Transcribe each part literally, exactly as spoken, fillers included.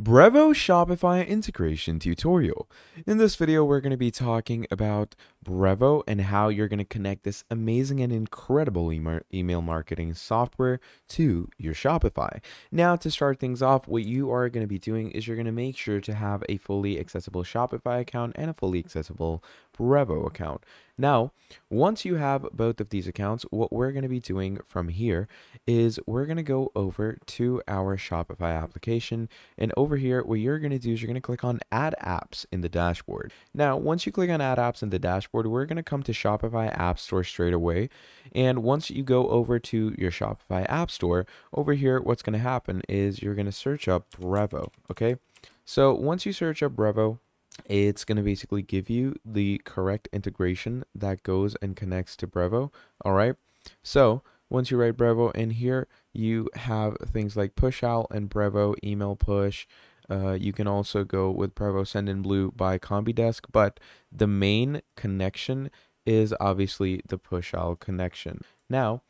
Brevo Shopify integration tutorial. In this video, we're going to be talking about Brevo and how you're going to connect this amazing and incredible email marketing software to your Shopify. Now, to start things off, what you are going to be doing is you're going to make sure to have a fully accessible Shopify account and a fully accessible Brevo account. Now, once you have both of these accounts, what we're going to be doing from here is we're going to go over to our Shopify application, and over here what you're going to do is you're going to click on Add Apps in the dashboard. Now, once you click on Add Apps in the dashboard, we're going to come to Shopify App Store straight away, and once you go over to your Shopify App Store, over here what's going to happen is you're going to search up Brevo, okay? So once you search up Brevo, it's going to basically give you the correct integration that goes and connects to Brevo. All right, so once you write Brevo in here, you have things like PushOwl and Brevo email push. Uh, you can also go with Brevo Send in Blue by CombiDesk, but the main connection is obviously the PushOwl connection. Now,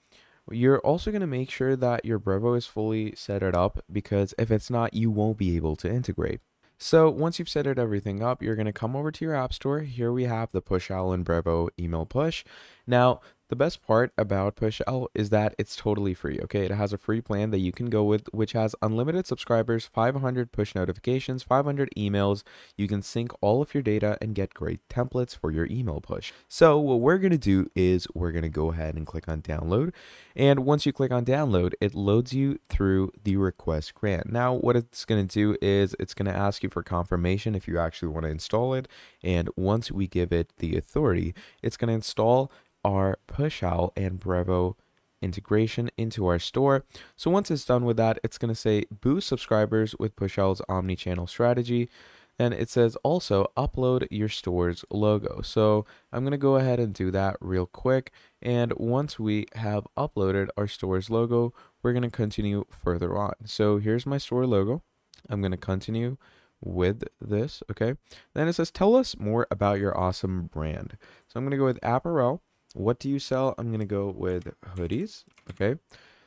you're also going to make sure that your Brevo is fully set it up, because if it's not, you won't be able to integrate. So once you've set it everything up, you're going to come over to your app store. Here we have the PushOwl and Brevo email push. Now, the best part about PushOwl is that it's totally free, okay? It has a free plan that you can go with, which has unlimited subscribers, five hundred push notifications, five hundred emails. You can sync all of your data and get great templates for your email push. So what we're going to do is we're going to go ahead and click on download. And once you click on download, it loads you through the request grant. Now, what it's going to do is it's going to ask you for confirmation if you actually want to install it. And once we give it the authority, it's going to install our PushOwl and Brevo integration into our store. So once it's done with that, it's going to say boost subscribers with PushOwl's omni-channel strategy, and it says also upload your store's logo. So I'm going to go ahead and do that real quick, and once we have uploaded our store's logo, we're going to continue further on. So here's my store logo. I'm going to continue with this, okay? Then it says tell us more about your awesome brand. So I'm going to go with apparel. What do you sell? I'm going to go with hoodies, okay?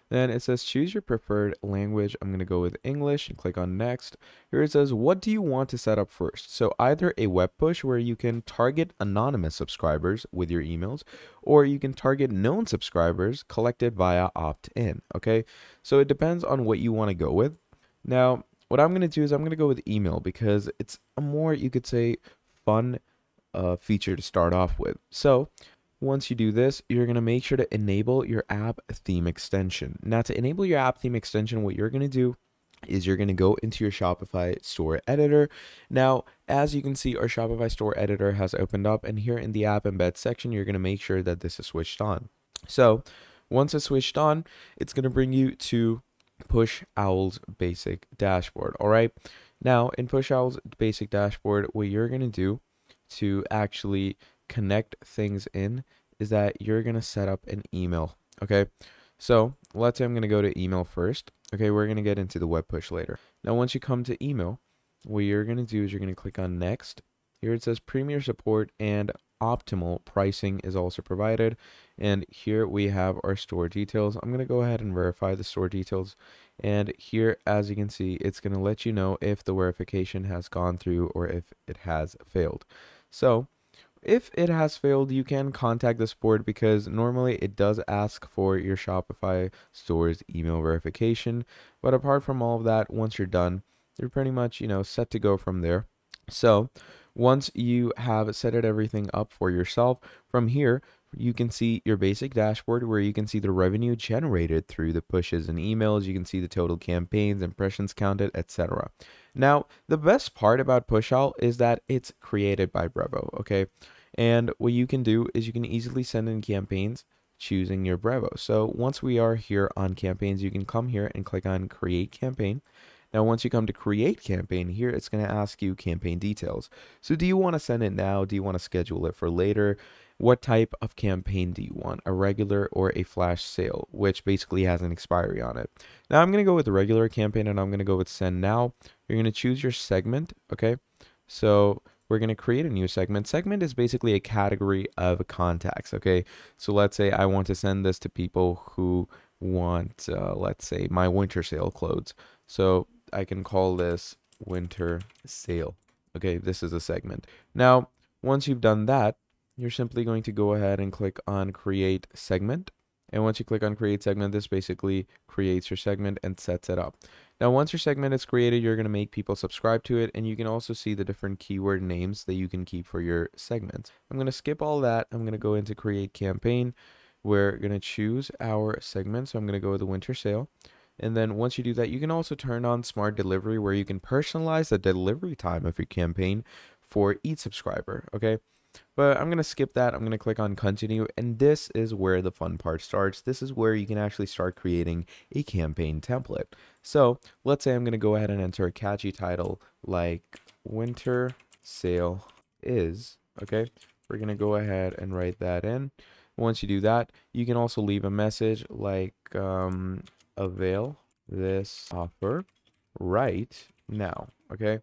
Then it says choose your preferred language. I'm going to go with English and click on next. Here it says what do you want to set up first? So either a web push where you can target anonymous subscribers with your emails, or you can target known subscribers collected via opt-in, okay? So it depends on what you want to go with. Now, what I'm going to do is I'm going to go with email, because it's a more, you could say, fun uh, feature to start off with. So once you do this, you're going to make sure to enable your app theme extension. Now, to enable your app theme extension, what you're going to do is you're going to go into your Shopify store editor. Now, as you can see, our Shopify store editor has opened up, and here in the app embed section, you're going to make sure that this is switched on. So once it's switched on, it's going to bring you to PushOwl's basic dashboard. All right. Now, in PushOwl's basic dashboard, what you're going to do to actually connect things in is that you're going to set up an email, okay? So let's say I'm going to go to email first, okay? We're going to get into the web push later. Now, once you come to email, what you're going to do is you're going to click on next. Here it says premier support and optimal pricing is also provided, and here we have our store details. I'm going to go ahead and verify the store details, and here, as you can see, it's going to let you know if the verification has gone through or if it has failed. So if it has failed, you can contact the support, because normally it does ask for your Shopify store's email verification. But apart from all of that, once you're done, you're pretty much, you know, set to go from there. So once you have set it everything up for yourself, from here, you can see your basic dashboard where you can see the revenue generated through the pushes and emails. You can see the total campaigns, impressions counted, et cetera. Now, the best part about PushOwl is that it's created by Brevo, okay? And what you can do is you can easily send in campaigns choosing your Brevo. So once we are here on campaigns, you can come here and click on create campaign. Now, once you come to create campaign, here it's going to ask you campaign details. So do you want to send it now? Do you want to schedule it for later? What type of campaign do you want? A regular or a flash sale, which basically has an expiry on it. Now, I'm going to go with the regular campaign, and I'm going to go with send now. You're going to choose your segment, okay? So we're going to create a new segment. Segment is basically a category of contacts, okay? So let's say I want to send this to people who want, uh, let's say, my winter sale clothes. So I can call this winter sale. Okay, this is a segment. Now, once you've done that, you're simply going to go ahead and click on create segment. And once you click on create segment, this basically creates your segment and sets it up. Now, once your segment is created, you're going to make people subscribe to it. And you can also see the different keyword names that you can keep for your segments. I'm going to skip all that. I'm going to go into create campaign. We're going to choose our segment. So I'm going to go with the winter sale. And then once you do that, you can also turn on smart delivery, where you can personalize the delivery time of your campaign for each subscriber. Okay. But I'm going to skip that. I'm going to click on continue. And this is where the fun part starts. This is where you can actually start creating a campaign template. So let's say I'm going to go ahead and enter a catchy title like winter sale is. Okay. We're going to go ahead and write that in. Once you do that, you can also leave a message like, um, avail this offer right now. Okay.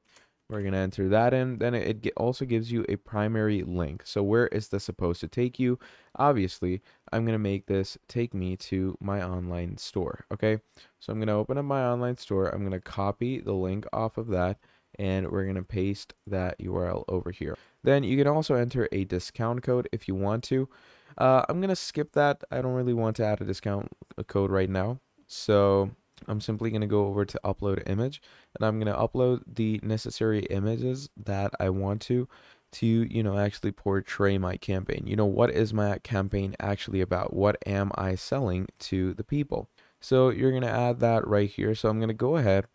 We're going to enter that in. Then it also gives you a primary link. So where is this supposed to take you? Obviously, I'm going to make this take me to my online store. Okay. So I'm going to open up my online store. I'm going to copy the link off of that. And we're going to paste that U R L over here. Then you can also enter a discount code if you want to. Uh, I'm going to skip that. I don't really want to add a discount code right now. So I'm simply going to go over to upload image, and I'm going to upload the necessary images that I want to, to, you know, actually portray my campaign. You know, what is my campaign actually about? What am I selling to the people? So you're going to add that right here. So I'm going to go ahead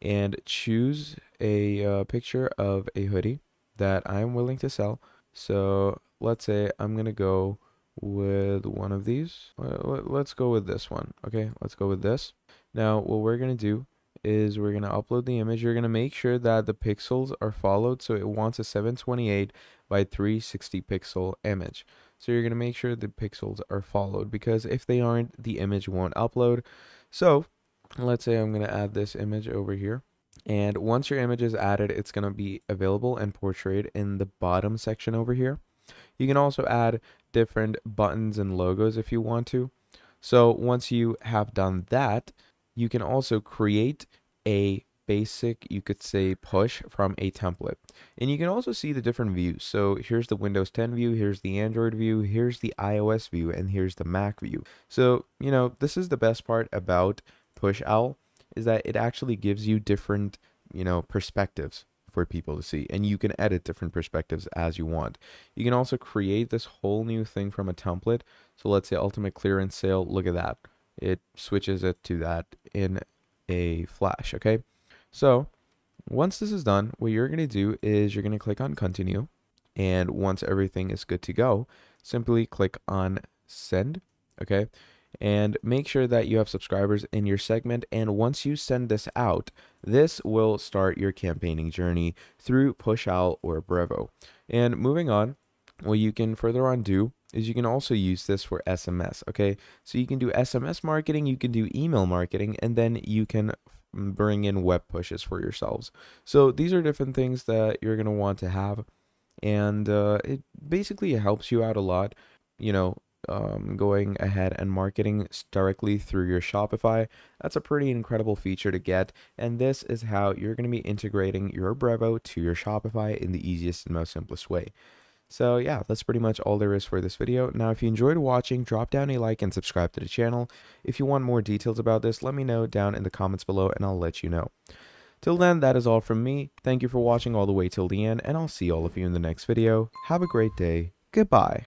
and choose a uh, picture of a hoodie that I'm willing to sell. So let's say I'm going to go with one of these. Let's go with this one. Okay, let's go with this. Now, what we're going to do is we're going to upload the image. You're going to make sure that the pixels are followed. So it wants a seven twenty-eight by three sixty pixel image. So you're going to make sure the pixels are followed, because if they aren't, the image won't upload. So let's say I'm going to add this image over here. And once your image is added, it's going to be available and portrayed in the bottom section over here. You can also add different buttons and logos if you want to. So once you have done that, you can also create a basic, you could say, push from a template. And you can also see the different views. So here's the Windows ten view, here's the Android view, here's the iOS view, and here's the Mac view. So, you know, this is the best part about PushOwl, is that it actually gives you different, you know, perspectives for people to see, and you can edit different perspectives as you want. You can also create this whole new thing from a template. So let's say ultimate clearance sale. Look at that. It switches it to that in a flash. Okay. So once this is done, what you're going to do is you're going to click on continue. And once everything is good to go, simply click on send. Okay. And make sure that you have subscribers in your segment. And once you send this out, this will start your campaigning journey through PushOwl or Brevo. And moving on, what you can further on do is you can also use this for S M S. Okay, so you can do S M S marketing, you can do email marketing, and then you can bring in web pushes for yourselves. So these are different things that you're going to want to have. And uh, it basically helps you out a lot, you know, Um, going ahead and marketing directly through your Shopify. That's a pretty incredible feature to get, and this is how you're going to be integrating your Brevo to your Shopify in the easiest and most simplest way. So yeah, that's pretty much all there is for this video. Now, if you enjoyed watching, drop down a like and subscribe to the channel. If you want more details about this, let me know down in the comments below, and I'll let you know. Till then, that is all from me. Thank you for watching all the way till the end, and I'll see all of you in the next video. Have a great day. Goodbye.